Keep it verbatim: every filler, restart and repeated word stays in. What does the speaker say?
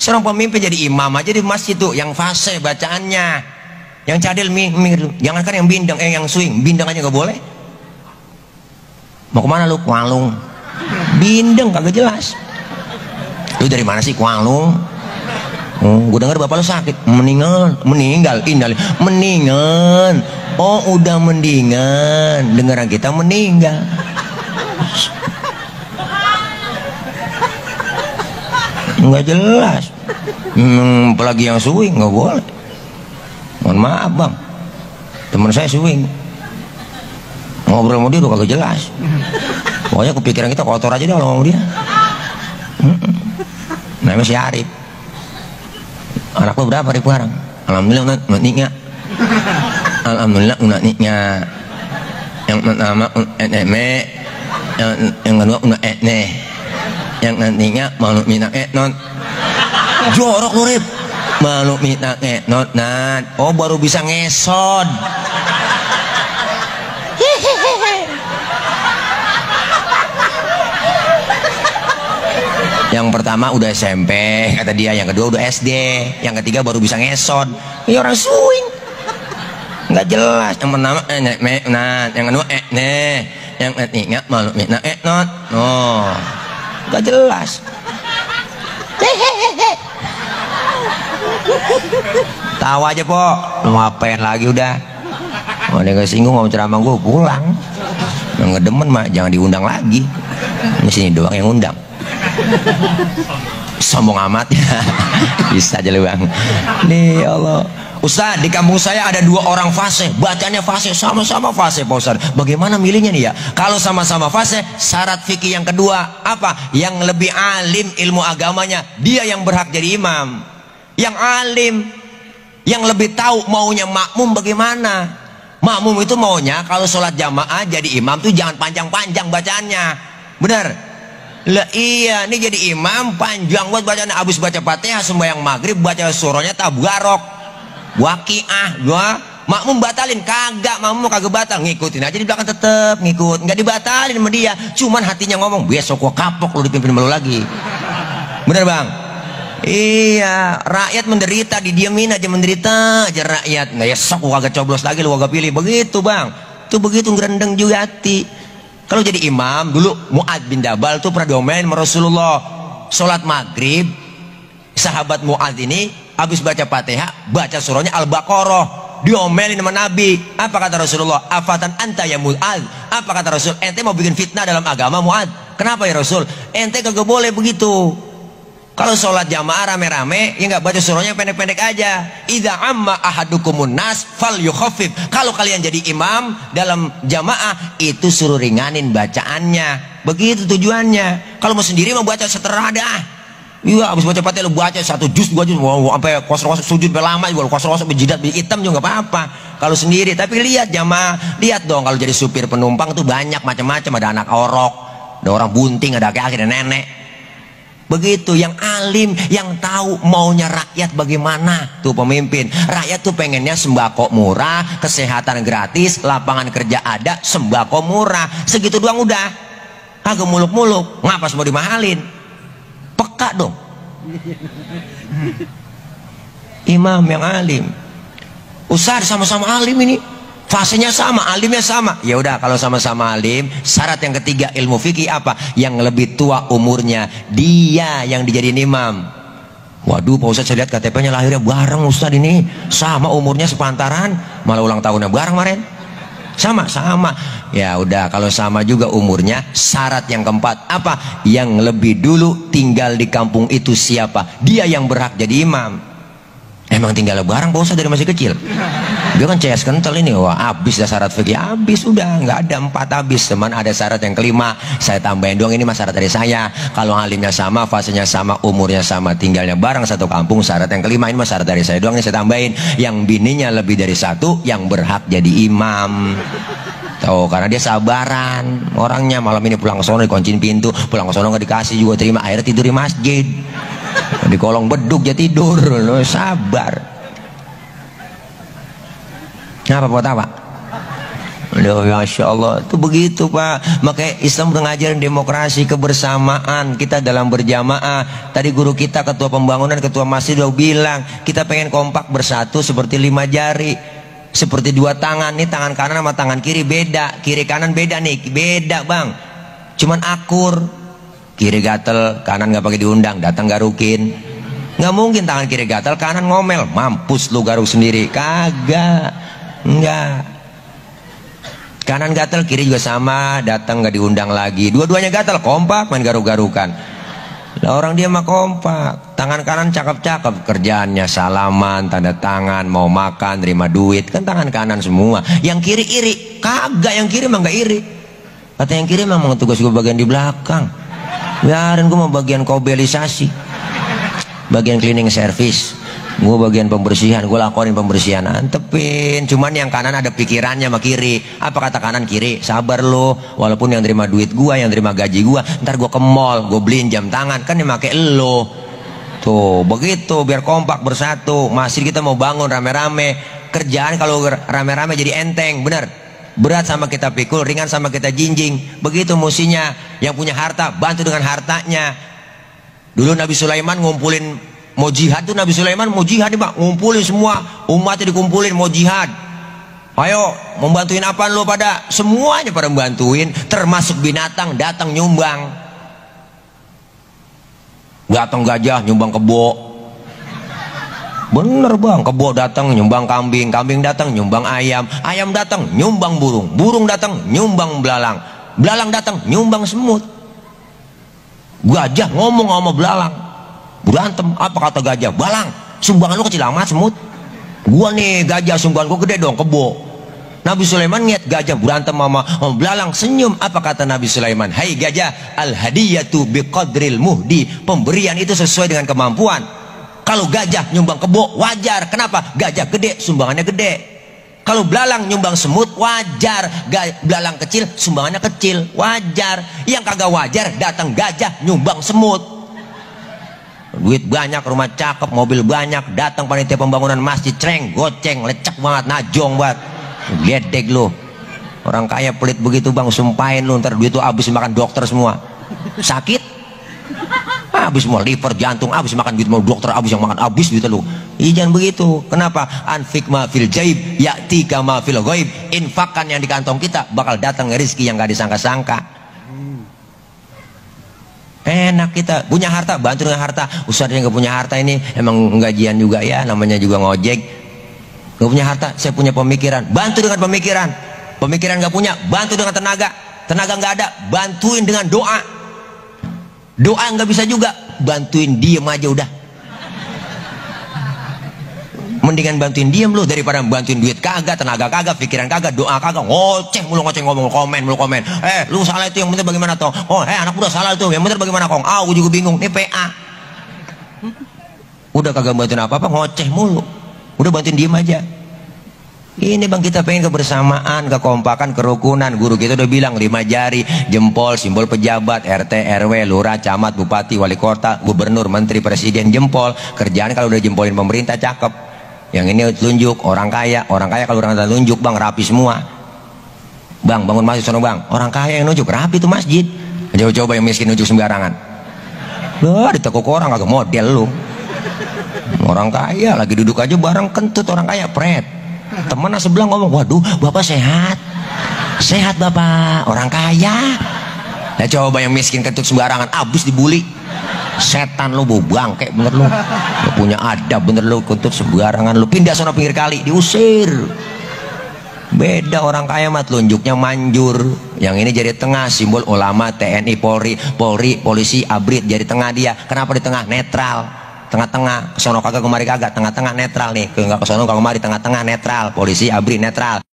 Seorang pemimpin jadi imam aja di masjid tuh, yang fase bacaannya, yang cadel mi, mi, jangankan yang bindeng, eh yang swing, bindeng aja nggak boleh. Mau kemana lu? Kualung. Bindeng kagak jelas. Lu dari mana sih? Kualung. Oh, gue dengar bapak lu sakit, meninggal, meninggal, indal, mendingan. Oh udah mendingan, dengaran kita meninggal. Nggak jelas. Hmm, apalagi yang swing nggak boleh. Mohon maaf bang, teman saya swing, ngobrol sama dia udah kagak jelas. Pokoknya kepikiran kita kotor aja deh kalau sama dia. Namanya si Arif, anak lo berapa Arif sekarang? Alhamdulillah udah niknya, alhamdulillah udah niknya. Yang pertama udah eme, yang yang kedua udah ene, yang nantinya malu minang etnon. Jorok lu Rip, malu minang etnon. Nah, oh baru bisa ngesod. Yang pertama udah S M P kata dia, yang kedua udah S D, yang ketiga baru bisa ngesod. Ini orang suing nggak jelas. Yang pertama enek menat, yang kedua etneh, yang ketiga malu minang etnon. Oh gak jelas. Tahu aja pok, mau ngapain lagi udah. Mau dia kesinggung mau ceramah gue pulang. Yang ngedemen mah jangan diundang lagi. Di sini doang yang undang. Sombong amat ya. Bisa aja lu bang. Nih ya Allah. Ustaz, di kampung saya ada dua orang fase, bacanya fase, sama-sama fase Pak Ustaz. Bagaimana milihnya nih ya? Kalau sama-sama fase, syarat fikih yang kedua apa? Yang lebih alim ilmu agamanya, dia yang berhak jadi imam. Yang alim, yang lebih tahu maunya makmum bagaimana. Makmum itu maunya kalau sholat jamaah jadi imam tuh jangan panjang-panjang bacaannya. Benar? Lah iya, ini jadi imam panjang buat bacaannya. Abis baca Fatihah sembahyang maghrib baca surahnya Tabarok. Waqiah gua makmum batalin kagak, makmum kagak batal, ngikutin aja di belakang tetep ngikut, nggak dibatalin sama dia, cuman hatinya ngomong besok gua kapok lu dipimpin malu lagi. Bener bang? Iya, rakyat menderita didiemin aja, menderita aja rakyat. Nah besok gua kagak coblos lagi, lu kagak pilih, begitu bang. Tuh begitu ngerendeng juga hati. Kalau jadi imam dulu Mu'ad bin Jabal tuh pernah diomelin sama Rasulullah. Sholat maghrib sahabat Mu'ad ini habis baca Fatihah, baca surahnya Al-Baqarah, diomelin sama Nabi. Apa kata Rasulullah? Afatan anta ya Mu'ad. Apa kata Rasul? Ente mau bikin fitnah dalam agama Mu'ad. Kenapa ya Rasul? Ente kagak boleh begitu. Kalau sholat jamaah rame-rame, ya nggak, baca surahnya pendek-pendek aja. Idza amma ahadukumun nas fal yukhaffif. Kalau kalian jadi imam dalam jamaah, itu suruh ringanin bacaannya. Begitu tujuannya. Kalau mau sendiri mau baca seteradah. Iya, abis baca Fatihah lu baca satu juz, dua juz, wow, sampai kosong-kosong sujud berlama juga, kosong-kosong berjidat, berhitam juga nggak apa-apa. Kalau sendiri, tapi lihat jamaah, lihat dong kalau jadi supir penumpang tuh banyak macam-macam, ada anak orok, ada orang bunting, ada kakek, ada nenek. Begitu, yang alim, yang tahu maunya rakyat bagaimana tuh pemimpin. Rakyat tuh pengennya sembako murah, kesehatan gratis, lapangan kerja ada, sembako murah, segitu doang udah. Kagak muluk-muluk, ngapas mau dimahalin? Peka dong imam yang alim. Ustaz, sama-sama alim ini fasenya sama, alimnya sama. Ya udah, kalau sama-sama alim, syarat yang ketiga ilmu fikih apa? Yang lebih tua umurnya, dia yang dijadiin imam. Waduh Pak Ustaz, saya lihat K T P-nya lahirnya bareng Ustaz ini, sama umurnya sepantaran, malah ulang tahunnya bareng kemarin. Sama-sama. Ya udah, kalau sama juga umurnya, syarat yang keempat apa? Yang lebih dulu tinggal di kampung itu siapa? Dia yang berhak jadi imam. Emang tinggal bareng Pak Ustaz dari masih kecil? Dia kan C S kental ini. Wah abis dah syarat fikih, abis udah, nggak ada empat abis. Teman ada syarat yang kelima, saya tambahin doang, ini mas syarat dari saya. Kalau alimnya sama, fasenya sama, umurnya sama, tinggalnya bareng satu kampung, syarat yang kelima, ini mas syarat dari saya doang, ini saya tambahin. Yang bininya lebih dari satu, yang berhak jadi imam. Tahu, karena dia sabaran orangnya. Malam ini pulang ke sono dikunciin pintu, pulang ke sono nggak dikasih juga terima, akhirnya tidur di masjid, di kolong beduk dia tidur. Loh, sabar. Kenapa buat apa? Masya Allah, itu begitu Pak. Makanya Islam mengajarin demokrasi, kebersamaan kita dalam berjamaah. Tadi guru kita ketua pembangunan, ketua masjid udah bilang kita pengen kompak bersatu seperti lima jari, seperti dua tangan. Nih tangan kanan sama tangan kiri beda, kiri kanan beda nih, beda bang. Cuman akur, kiri gatel, kanan nggak pakai diundang, datang garukin. Nggak mungkin tangan kiri gatel, kanan ngomel, mampus lu garuk sendiri. Kagak, enggak. Kanan gatel, kiri juga sama, datang gak diundang lagi. Dua-duanya gatel, kompak main garuk-garukan. Nah, orang dia mah kompak. Tangan kanan cakep-cakep kerjaannya, salaman, tanda tangan, mau makan, terima duit. Kan tangan kanan semua. Yang kiri iri, kagak, yang kiri mah gak iri. Kata yang kiri mah mau tugas gue bagian di belakang. Biarin gue mau bagian kobelisasi, bagian cleaning service. Gue bagian pembersihan, gue lakonin pembersihan, antepin. Cuman yang kanan ada pikirannya sama kiri. Apa kata kanan kiri? Sabar lo, walaupun yang terima duit gue, yang terima gaji gue, ntar gue ke mall, gue beliin jam tangan, kan yang pake lo. Tuh, begitu, biar kompak bersatu. Masjid kita mau bangun rame-rame. Kerjaan kalau rame-rame jadi enteng, bener. Berat sama kita pikul, ringan sama kita jinjing. Begitu musinya. Yang punya harta, bantu dengan hartanya. Dulu Nabi Sulaiman ngumpulin mau jihad tuh, Nabi Sulaiman mau jihad nih Pak, ngumpulin semua umatnya, dikumpulin mau jihad. Ayo, membantuin apa lo pada? Semuanya pada membantuin, termasuk binatang datang nyumbang. Datang gajah nyumbang kebo. Bener Bang, kebo datang nyumbang kambing, kambing datang nyumbang ayam, ayam datang nyumbang burung, burung datang nyumbang belalang, belalang datang nyumbang semut. Gajah ngomong sama belalang. Berantem, apa kata gajah? Balang, sumbangan lu kecil amat semut. Gua nih gajah, sumbangan gua gede dong, kebo. Nabi Sulaiman ngeliat gajah berantem sama belalang, senyum. Apa kata Nabi Sulaiman? Hai gajah, al-hadiyatu biqadril muhdi. Pemberian itu sesuai dengan kemampuan. Kalau gajah nyumbang kebo, wajar. Kenapa? Gajah gede, sumbangannya gede. Kalau belalang nyumbang semut, wajar. Gaj belalang kecil, sumbangannya kecil, wajar. Yang kagak wajar, datang gajah nyumbang semut. Duit banyak, rumah cakep, mobil banyak, datang panitia pembangunan masjid, ceng, goceng, lecek banget, najong banget, gedeg lu. Orang kaya pelit begitu bang, sumpahin lu, ntar duit tuh habis makan dokter semua. Sakit, habis semua, liver, jantung, habis makan duit mau dokter, habis yang makan, habis duit lu. Ih, jangan begitu. Kenapa? Anfik ma fil jaib, ya'ti kama fil ghaib. Infakkan yang di kantong kita, bakal datang rezeki yang gak disangka-sangka. Enak kita punya harta, bantu dengan harta. Ustaz yang gak punya harta ini emang gajian juga ya, namanya juga ngojek. Gak punya harta, saya punya pemikiran, bantu dengan pemikiran. Pemikiran gak punya, bantu dengan tenaga. Tenaga gak ada, bantuin dengan doa. Doa gak bisa juga, bantuin diem aja udah. Mendingan bantuin diem lu daripada bantuin duit kagak, tenaga kagak, pikiran kagak, doa kagak. Ngoceh mulu, ngoceh ngomong, komen mulu, komen. Eh lu salah itu, yang bener bagaimana tong? Oh eh anak udah salah itu, yang bener bagaimana kong? Ah gue juga bingung, ini P A. Udah kagak bantuin apa-apa, ngoceh mulu. Udah bantuin diem aja. Ini bang, kita pengen kebersamaan, kekompakan, kerukunan. Guru kita udah bilang lima jari, jempol, simbol pejabat, R T, R W, lurah, camat, bupati, wali kota, gubernur, menteri, presiden, jempol. Kerjaan kalau udah jempolin pemerintah cakep. Yang ini telunjuk, orang kaya. Orang kaya kalau orang telunjuk bang, rapi semua. Bang, bangun masjid sono bang. Orang kaya yang nunjuk, rapi tuh masjid. Coba-coba yang miskin nunjuk sembarangan. Loh, ditekuk orang, agak model lu. Orang kaya, lagi duduk aja bareng kentut orang kaya, pret. Temen sebelah ngomong, waduh bapak sehat, sehat bapak, orang kaya. Nah coba yang miskin kentut sembarangan, abis dibully. Setan lu, bau bangke bener lu, gak punya adab bener lu, kentut sembarangan lu, pindah sana pinggir kali, diusir. Beda orang kaya mah telunjuknya manjur. Yang ini jari tengah, simbol ulama, T N I, Polri, Polri, polisi, abrit, jari tengah dia. Kenapa di tengah? Netral. Tengah-tengah, kesono kagak kemari kagak, tengah-tengah netral nih. Enggak kesono kagak kemari, tengah-tengah netral. Polisi abri netral.